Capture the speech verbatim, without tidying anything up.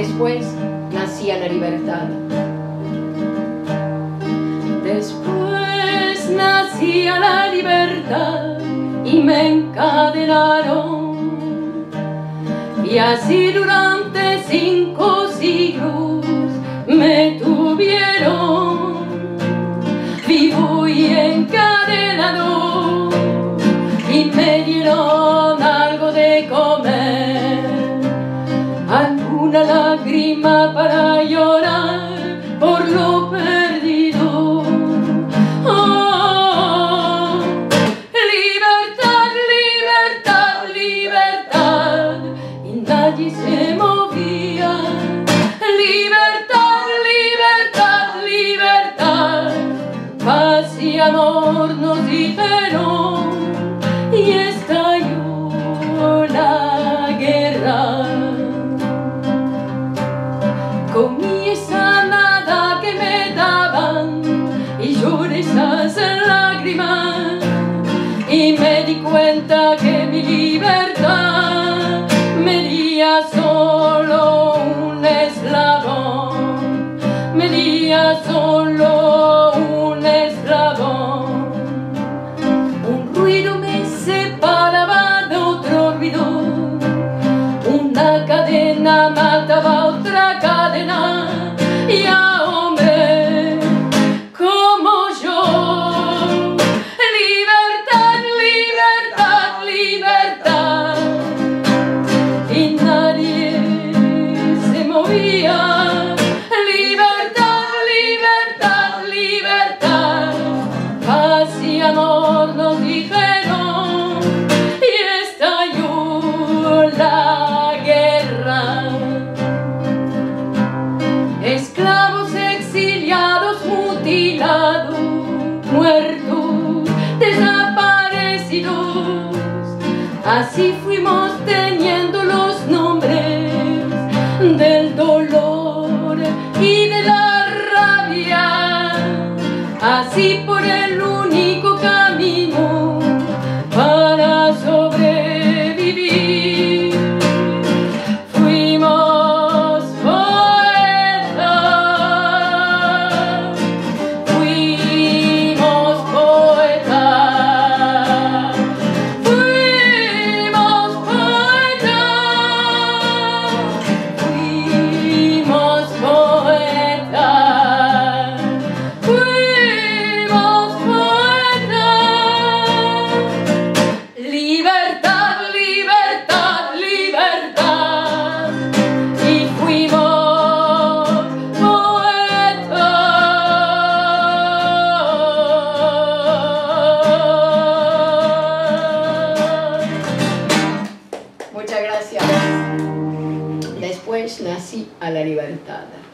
Después nacía la libertad. Después nacía la libertad y me encadenaron. Y así durante cinco siglos me tuvieron vivo y encadenado, y me dieron algo de comer, alguna lágrima para llorar por lo perdido. Oh, oh, oh. Libertad, libertad, libertad, y nadie se movía. Libertad, libertad, libertad, paz y amor nos dieron. Y estalló la guerra. Comí esa nada que me daban y lloré esas lágrimas, y me di cuenta que mi libertad me día solo un esclavo, me día solo un esclavo. Un ruido me separaba de otro ruido, una cadena mataba a otra cadena, y a hombres como yo. Libertad, libertad, libertad, y nadie se movía. Libertad, libertad, libertad, paz y amor nos dijeron, y estalló la guerra. Esclavos, exiliados, mutilados, muertos, desaparecidos, así fuimos teniendo los nombres del dolor y de la rabia, así por el único camino para sobrevivir. Fuimos poetas, fuimos poetas, fuimos poetas, fuimos poetas, fuimos poetas. Libertad, libertad, libertad, y fuimos poetas. Muchas gracias. Después nací a la libertad.